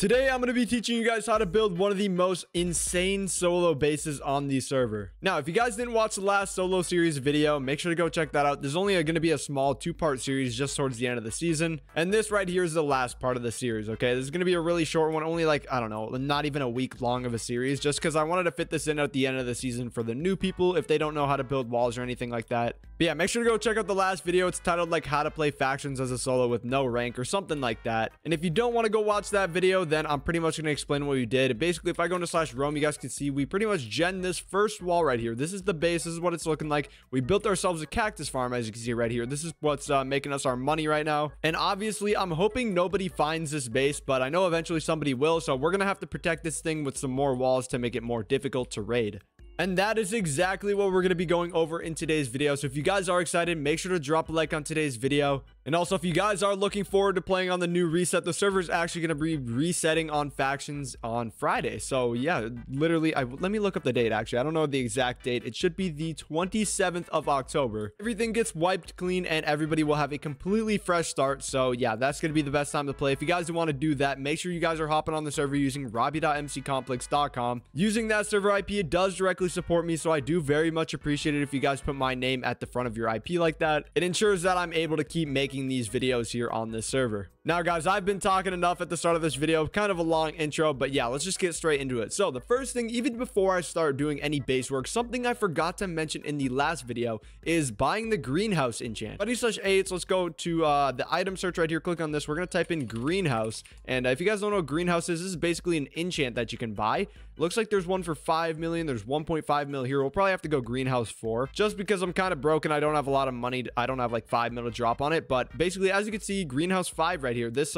Today, I'm going to be teaching you guys how to build one of the most insane solo bases on the server. Now, if you guys didn't watch the last solo series video, make sure to go check that out. There's only going to be a small two-part series just towards the end of the season. And this right here is the last part of the series, okay? This is going to be a really short one, only like, I don't know, not even a week long of a series, just because I wanted to fit this in at the end of the season for the new people if they don't know how to build walls or anything like that. But yeah, make sure to go check out the last video. It's titled like how to play factions as a solo with no rank or something like that. And if you don't want to go watch that video, then I'm pretty much going to explain what you did. Basically, if I go into /roam, you guys can see we pretty much gen this first wall right here. This is the base. This is what it's looking like. We built ourselves a cactus farm, as you can see right here. This is what's making us our money right now. And obviously, I'm hoping nobody finds this base, but I know eventually somebody will. So we're going to have to protect this thing with some more walls to make it more difficult to raid. And that is exactly what we're going to be going over in today's video. So if you guys are excited, make sure to drop a like on today's video. And also, if you guys are looking forward to playing on the new reset, the server is actually going to be resetting on factions on Friday. So yeah, literally, let me look up the date, actually. I don't know the exact date. It should be the 27th of October. Everything gets wiped clean and everybody will have a completely fresh start. So yeah, that's going to be the best time to play. If you guys want to do that, make sure you guys are hopping on the server using rawbie.mc-complex.com. Using that server IP, it does directly support me, so I do very much appreciate it if you guys put my name at the front of your IP like that. It ensures that I'm able to keep making these videos here on this server. Now guys, I've been talking enough at the start of this video, kind of a long intro, but yeah, let's just get straight into it. So the first thing, even before I start doing any base work, something I forgot to mention in the last video is buying the greenhouse enchant. Buddy /8, let's go to the item search right here, click on this. We're gonna type in greenhouse, and if you guys don't know what greenhouse is, this is basically an enchant that you can buy. Looks like there's one for 5 million, there's 1.5 mil here. We'll probably have to go greenhouse 4 just because I'm kind of broken. I don't have a lot of money. I don't have like 5 mil to drop on it, but basically, as you can see, greenhouse 5 right here, this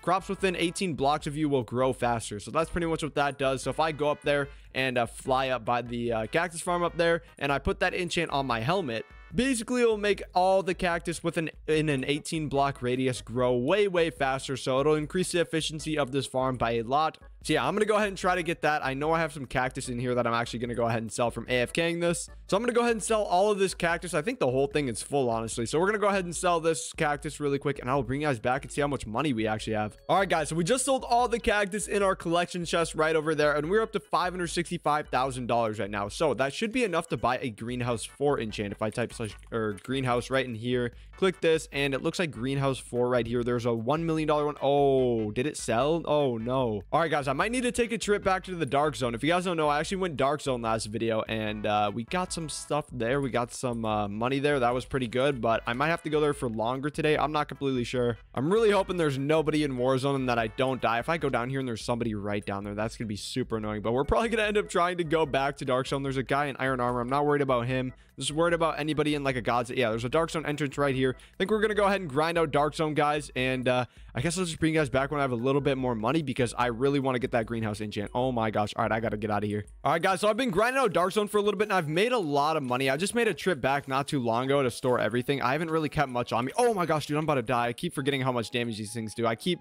crops within 18 blocks of you will grow faster. So that's pretty much what that does. So if I go up there and fly up by the cactus farm up there and I put that enchant on my helmet, basically it'll make all the cactus within an 18 block radius grow way faster. So it'll increase the efficiency of this farm by a lot. So yeah, I'm gonna go ahead and try to get that. I know I have some cactus in here that I'm actually gonna go ahead and sell from AFKing this. So I'm gonna go ahead and sell all of this cactus. I think the whole thing is full, honestly. So we're gonna go ahead and sell this cactus really quick, and I'll bring you guys back and see how much money we actually have. All right, guys, so we just sold all the cactus in our collection chest right over there, and we're up to $565,000 right now. So that should be enough to buy a greenhouse 4 enchant. If I type greenhouse right in here, click this, and it looks like greenhouse 4 right here. There's a $1 million one. Oh, did it sell? Oh no. All right, guys, I might need to take a trip back to the dark zone. If you guys don't know, I actually went dark zone last video, and we got some stuff there. We got some money there. That was pretty good, but I might have to go there for longer today. I'm not completely sure. I'm really hoping there's nobody in Warzone and that I don't die. If I go down here and there's somebody right down there, that's gonna be super annoying, but we're probably gonna end up trying to go back to dark zone. There's a guy in iron armor. I'm not worried about him. I'm just worried about anybody in like a god's. Yeah, there's a dark zone entrance right here. I think we're gonna go ahead and grind out dark zone, guys, and I guess I'll just bring you guys back when I have a little bit more money because I really want to get that greenhouse enchant. Oh my gosh. All right, I gotta get out of here. All right, guys, so I've been grinding out dark zone for a little bit and I've made a lot of money. I just made a trip back not too long ago to store everything. I haven't really kept much on me. Oh my gosh, dude, I'm about to die. I keep forgetting how much damage these things do. I keep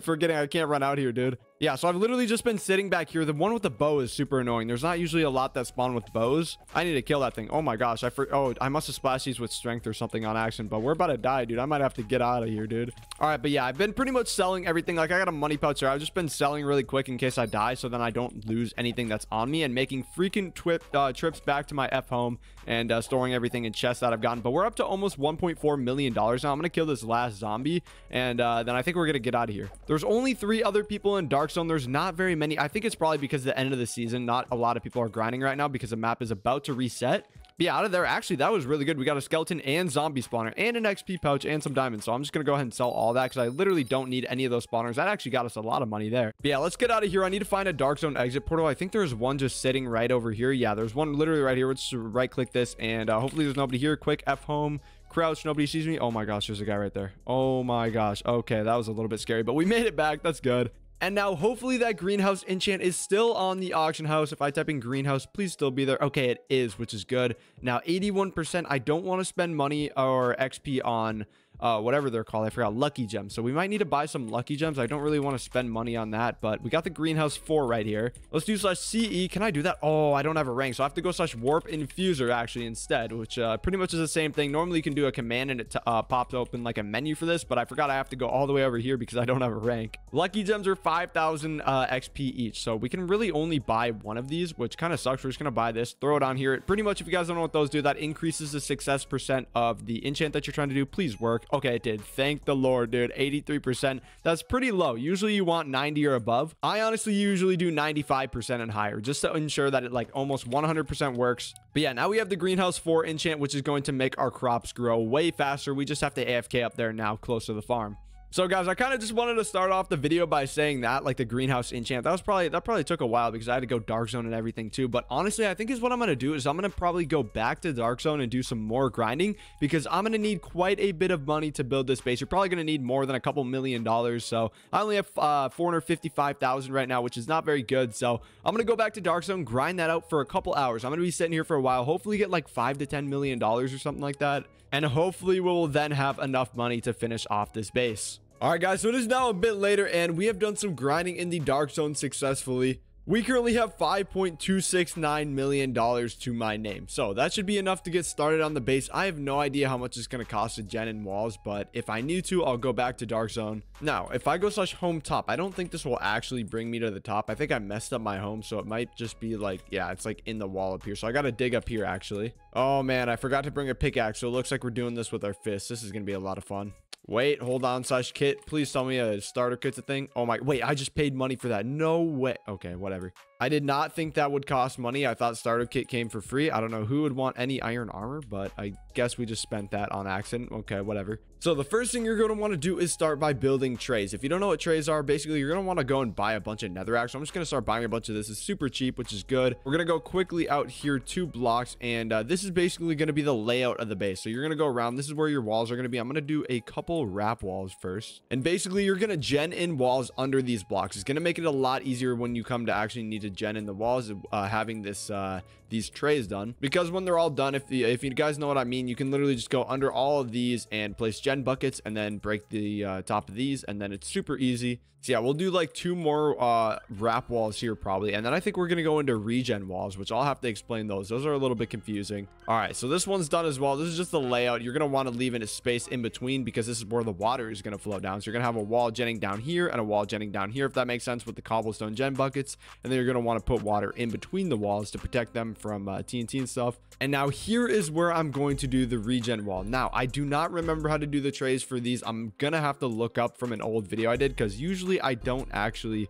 forgetting I can't run out here, dude. Yeah, so I've literally just been sitting back here. The one with the bow is super annoying. There's not usually a lot that spawn with bows. I need to kill that thing. Oh my gosh, I must have splashed these with strength or something on accident, but we're about to die, dude. I might have to get out of here, dude. All right, but yeah, I've been pretty much selling everything. Like, I got a money pouch here. I've just been selling really quick in case I die, so then I don't lose anything that's on me, and making freaking trips back to my F home and storing everything in chests that I've gotten. But we're up to almost $1.4 million now. I'm gonna kill this last zombie, and then I think we're gonna get out of here. There's only 3 other people in dark zone. There's not very many. I think it's probably because the end of the season, not a lot of people are grinding right now because the map is about to reset. But yeah, out of there, actually, that was really good. We got a skeleton and zombie spawner and an XP pouch and some diamonds. So I'm just gonna go ahead and sell all that because I literally don't need any of those spawners. That actually got us a lot of money there. But yeah, let's get out of here. I need to find a dark zone exit portal. I think there's one just sitting right over here. Yeah, there's one literally right here. Let's just right click this, and hopefully there's nobody here. Quick F home. Crouch, nobody sees me. Oh my gosh, there's a guy right there. Oh my gosh. Okay, that was a little bit scary, but we made it back. That's good. And now, hopefully, that greenhouse enchant is still on the auction house. If I type in greenhouse, please still be there. Okay, it is, which is good. Now, 81%. I don't want to spend money or XP on whatever they're called. I forgot. Lucky gems. So we might need to buy some lucky gems. I don't really want to spend money on that, but we got the greenhouse 4 right here. Let's do /CE. Can I do that? Oh, I don't have a rank, so I have to go /warp infuser actually instead, which pretty much is the same thing. Normally you can do a command and it pops open like a menu for this, but I forgot I have to go all the way over here because I don't have a rank. Lucky gems are 5,000 XP each, so we can really only buy one of these, which kind of sucks. We're just gonna buy this, throw it on here. Pretty much, if you guys don't know what those do, that increases the success percent of the enchant that you're trying to do. Please work. Okay, it did. Thank the Lord, dude. 83%. That's pretty low. Usually you want 90 or above. I honestly usually do 95% and higher just to ensure that it like almost 100% works. But yeah, now we have the greenhouse 4 enchant, which is going to make our crops grow way faster. We just have to AFK up there now, close to the farm. So guys, I kind of just wanted to start off the video by saying that like the greenhouse enchant, that probably took a while because I had to go dark zone and everything too. But honestly, I think is what I'm going to do is I'm going to probably go back to dark zone and do some more grinding because I'm going to need quite a bit of money to build this base. You're probably going to need more than a couple $1,000,000. So I only have 455,000 right now, which is not very good. So I'm going to go back to dark zone, grind that out for a couple hours. I'm going to be sitting here for a while, hopefully get like $5 to $10 million or something like that. And hopefully we'll then have enough money to finish off this base. All right, guys, so it is now a bit later, and we have done some grinding in the dark zone successfully. We currently have $5.269 million to my name, so that should be enough to get started on the base. I have no idea how much it's going to cost to gen in walls, but if I need to, I'll go back to dark zone. Now, if I go /home top, I don't think this will actually bring me to the top. I think I messed up my home, so it might just be like, yeah, it's like in the wall up here, so I got to dig up here, actually. Oh, man, I forgot to bring a pickaxe, so it looks like we're doing this with our fists. This is going to be a lot of fun. Wait, hold on, /kit. Please tell me a starter kit's a thing. Oh my, wait, I just paid money for that. No way. Okay, whatever. I did not think that would cost money. I thought starter kit came for free. I don't know who would want any iron armor, but I guess we just spent that on accident. Okay, whatever. So the first thing you're going to want to do is start by building trays. If you don't know what trays are, basically you're going to want to go and buy a bunch of netherrack. So I'm just going to start buying a bunch of this. It's super cheap, which is good. We're going to go quickly out here 2 blocks, and this is basically going to be the layout of the base. So you're going to go around. This is where your walls are going to be. I'm going to do a couple wrap walls first, and basically you're going to gen in walls under these blocks. It's going to make it a lot easier when you come to actually need to gen in the walls, having this these trays done, because when they're all done, if you guys know what I mean, you can literally just go under all of these and place gen buckets and then break the top of these, and then it's super easy. So yeah, we'll do like 2 more wrap walls here probably, and then I think we're gonna go into regen walls, which I'll have to explain. Those are a little bit confusing. All right, so this one's done as well. This is just the layout. You're gonna want to leave in a space in between because this is where the water is gonna flow down. So you're gonna have a wall genning down here and a wall genning down here, if that makes sense, with the cobblestone gen buckets, and then you're gonna want to put water in between the walls to protect them from TNT and stuff. And now here is where I'm going to do the regen wall. Now I do not remember how to do the trays for these. I'm gonna have to look up from an old video I did, because usually I don't actually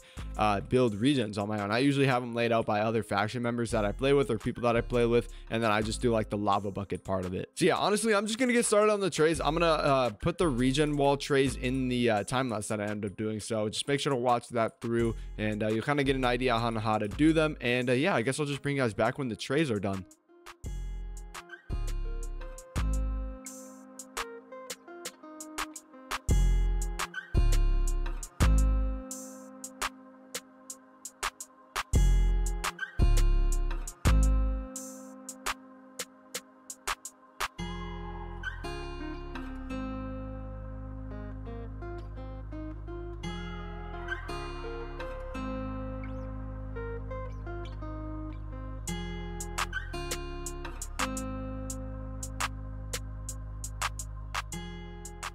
build regens on my own. I usually have them laid out by other faction members that I play with or people that I play with, and then I just do like the lava bucket part of it. So yeah, honestly, I'm just gonna get started on the trays. I'm gonna put the regen wall trays in the time lapse that I end up doing, so just make sure to watch that through, and you'll kind of get an idea on how to do them. And yeah, I guess I'll just bring you guys back when the trays are done.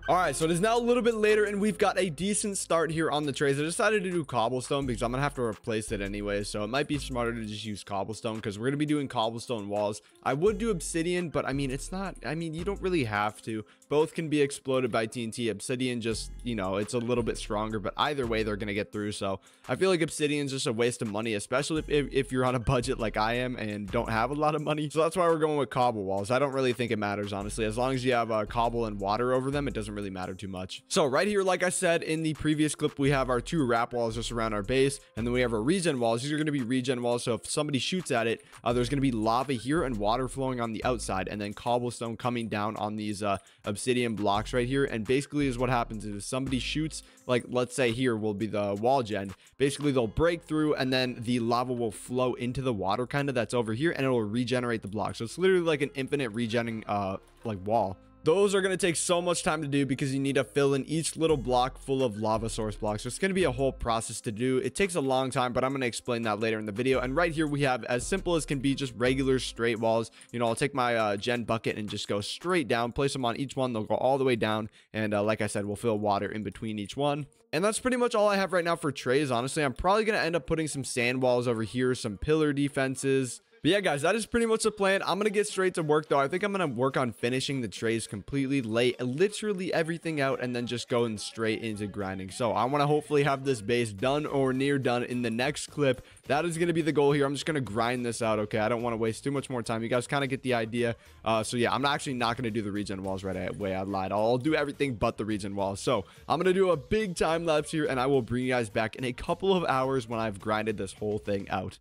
All right, so it is now a little bit later, and we've got a decent start here on the trays. I decided to do cobblestone because I'm gonna have to replace it anyway, so it might be smarter to just use cobblestone because we're gonna be doing cobblestone walls. I would do obsidian, but I mean, it's not, I mean, you don't really have to. Both can be exploded by TNT. Obsidian just, you know, it's a little bit stronger, but either way, they're gonna get through. So I feel like obsidian's just a waste of money, especially if you're on a budget like I am and don't have a lot of money. So that's why we're going with cobble walls. I don't really think it matters, honestly. As long as you have cobble and water over them, it doesn't really matter too much. So right here, like I said in the previous clip, we have our 2 wrap walls just around our base, and then we have our regen walls. These are going to be regen walls, so if somebody shoots at it, there's going to be lava here and water flowing on the outside, and then cobblestone coming down on these obsidian blocks right here. And basically is what happens is if somebody shoots, like let's say here will be the wall gen, basically they'll break through and then the lava will flow into the water kind of that's over here, and it will regenerate the block. So it's literally like an infinite regenerating like wall. Those are going to take so much time to do because you need to fill in each little block full of lava source blocks. So it's going to be a whole process to do. It takes a long time, but I'm going to explain that later in the video. And right here we have as simple as can be, just regular straight walls. You know, I'll take my gen bucket and just go straight down, place them on each one. They'll go all the way down. And like I said, we'll fill water in between each one. And that's pretty much all I have right now for trays. Honestly, I'm probably going to end up putting some sand walls over here, some pillar defenses. But yeah, guys, that is pretty much the plan. I'm going to get straight to work, though. I think I'm going to work on finishing the trays completely, lay literally everything out, and then just going straight into grinding. So I want to hopefully have this base done or near done in the next clip. That is going to be the goal here. I'm just going to grind this out, okay? I don't want to waste too much more time. You guys kind of get the idea. So yeah, I'm actually not going to do the regen walls right away. I lied. I'll do everything but the regen walls. So I'm going to do a big time lapse here, and I will bring you guys back in a couple of hours when I've grinded this whole thing out.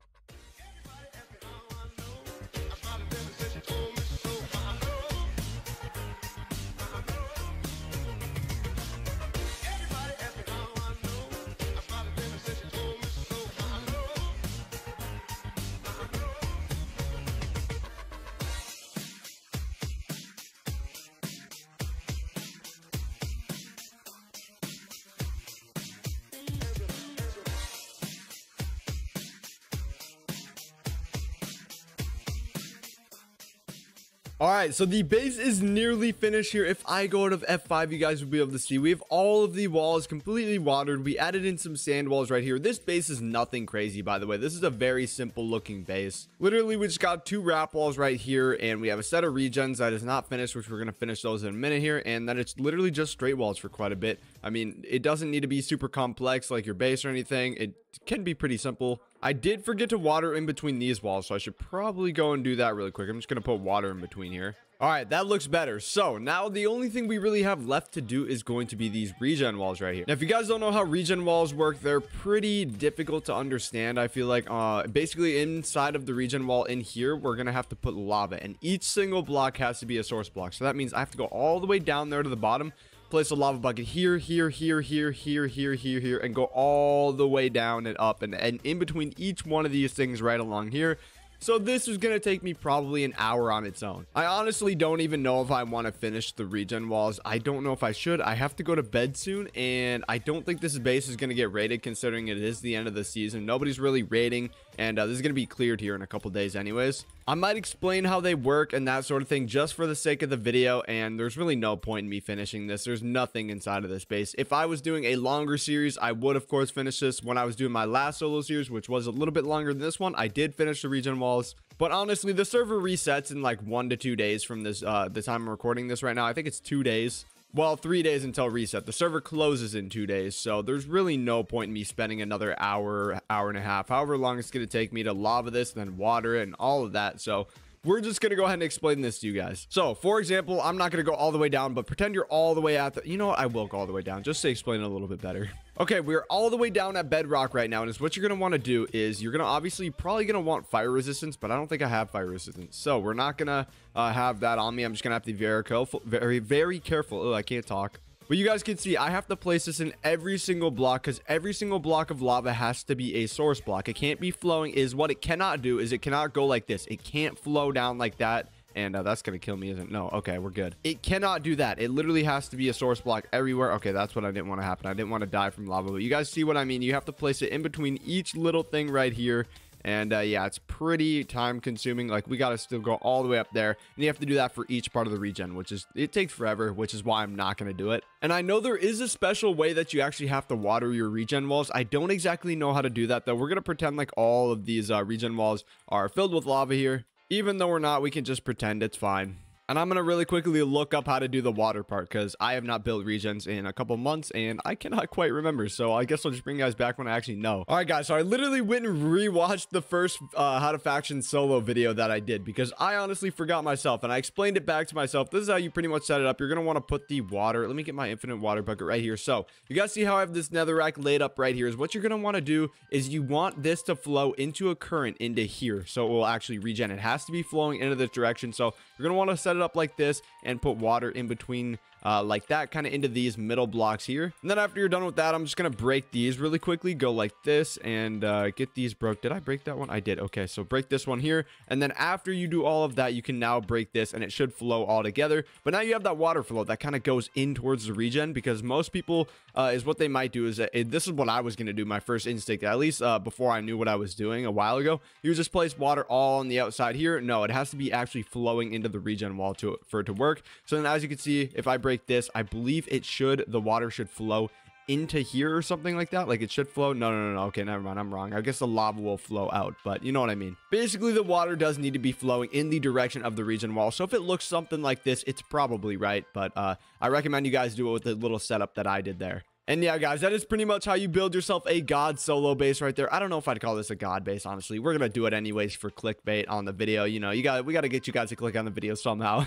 All right, so the base is nearly finished here. If I go out of F5, you guys will be able to see we have all of the walls completely watered. We added in some sand walls right here. This base is nothing crazy, by the way. This is a very simple looking base. Literally, we just got 2 wrap walls right here, and we have a set of regens that is not finished, which we're going to finish those in a minute here, and then it's literally just straight walls for quite a bit. I mean, it doesn't need to be super complex like your base or anything. It can be pretty simple. I did forget to water in between these walls, so I should probably go and do that really quick. I'm just going to put water in between here. All right, that looks better. So now the only thing we really have left to do is going to be these regen walls right here. Now, if you guys don't know how regen walls work, they're pretty difficult to understand. I feel like basically inside of the regen wall in here, we're going to have to put lava, and each single block has to be a source block. So that means I have to go all the way down there to the bottom, place a lava bucket here, and go all the way down and up and in between each one of these things right along here. So this is going to take me probably an hour on its own. I honestly don't even know if I want to finish the regen walls. I don't know if I should. I have to go to bed soon, and I don't think this base is going to get raided considering it is the end of the season. Nobody's really raiding, and this is going to be cleared here in a couple days anyways. I might explain how they work and that sort of thing just for the sake of the video, and there's really no point in me finishing this. There's nothing inside of this base. If I was doing a longer series, I would, of course, finish this. When I was doing my last solo series, which was a little bit longer than this one, I did finish the regen walls. But honestly, the server resets in like 1 to 2 days from this, the time I'm recording this right now. I think it's 2 days. Well, 3 days until reset. The server closes in 2 days, so there's really no point in me spending another hour, hour and a half, however long it's going to take me to lava this, then water it, and all of that. So we're just going to go ahead and explain this to you guys. So, for example, I'm not going to go all the way down, but pretend you're all the way at the... You know what? I will go all the way down, just to explain it a little bit better. Okay, we're all the way down at bedrock right now, and what you're going to want to do is you're going to obviously probably going to want fire resistance, but I don't think I have fire resistance, so we're not going to have that on me. I'm just going to have to be very careful, very careful. Oh, I can't talk. But you guys can see I have to place this in every single block because every single block of lava has to be a source block. It can't be flowing. Is what it cannot do is it cannot go like this. It can't flow down like that. And that's going to kill me, isn't it? No. Okay, we're good. It cannot do that. It literally has to be a source block everywhere. Okay, that's what I didn't want to happen. I didn't want to die from lava. But you guys see what I mean? You have to place it in between each little thing right here. And yeah, it's pretty time consuming. Like, we got to still go all the way up there, and you have to do that for each part of the regen, which is, it takes forever, which is why I'm not going to do it. And I know there is a special way that you actually have to water your regen walls. I don't exactly know how to do that, though. We're going to pretend like all of these regen walls are filled with lava here. Even though we're not, we can just pretend it's fine. And I'm going to really quickly look up how to do the water part because I have not built regens in a couple months and I cannot quite remember. So I guess I'll just bring you guys back when I actually know. All right, guys. So I literally went and rewatched the first How to Faction solo video that I did because I honestly forgot myself and I explained it back to myself. This is how you pretty much set it up. You're going to want to put the water. Let me get my infinite water bucket right here. So you guys see how I have this netherrack laid up right here is what you're going to want to do is you want this to flow into a current into here. So it will actually regen. It has to be flowing into this direction. So you're going to want to set it it up like this and put water in between like that, kind of into these middle blocks here. And then after you're done with that, I'm just going to break these really quickly, go like this and get these broke. Did I break that one? I did. Okay, so break this one here. And then after you do all of that, you can now break this and it should flow all together. But now you have that water flow that kind of goes in towards the regen, because most people is what they might do is that, this is what I was going to do, my first instinct, at least before I knew what I was doing a while ago. You just place water all on the outside here. No, it has to be actually flowing into the regen wall for it to work. So then as you can see, if I break this, I believe it should, the water should flow into here or something like that. Like it should flow. No. Okay, never mind. I'm wrong. I guess the lava will flow out, but you know what I mean. Basically, the water does need to be flowing in the direction of the regen wall. So if it looks something like this, it's probably right. But I recommend you guys do it with the little setup that I did there. And yeah, guys, that is pretty much how you build yourself a god solo base right there. I don't know if I'd call this a god base, honestly. We're going to do it anyways for clickbait on the video. You know, we got to get you guys to click on the video somehow.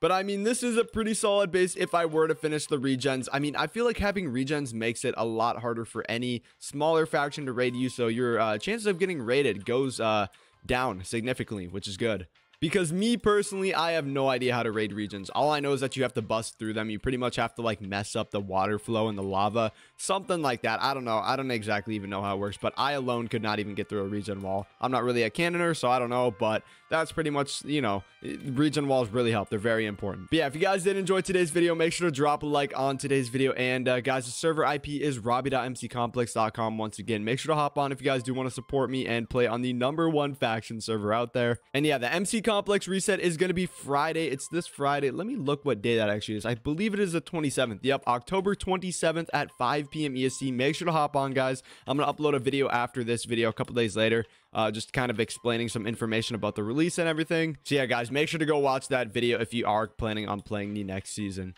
But I mean, this is a pretty solid base if I were to finish the regens. I mean, I feel like having regens makes it a lot harder for any smaller faction to raid you. So your chances of getting raided goes down significantly, which is good. Because me personally, I have no idea how to raid regions. All I know is that you have to bust through them. You pretty much have to like mess up the water flow and the lava, something like that. I don't know. I don't exactly even know how it works, but I alone could not even get through a region wall. I'm not really a cannoner, so I don't know, but that's pretty much, you know, region walls really help. They're very important. But yeah, if you guys did enjoy today's video, make sure to drop a like on today's video. And guys, the server IP is rawbie.mc-complex.com. Once again, make sure to hop on if you guys do want to support me and play on the #1 faction server out there. And yeah, the MC Complex reset is going to be Friday. It's this Friday. Let me look what day that actually is. I believe it is the 27th. Yep, October 27th at 5 p.m. EST. Make sure to hop on, guys. I'm going to upload a video after this video a couple days later, just kind of explaining some information about the release and everything. So yeah, guys, make sure to go watch that video if you are planning on playing the next season.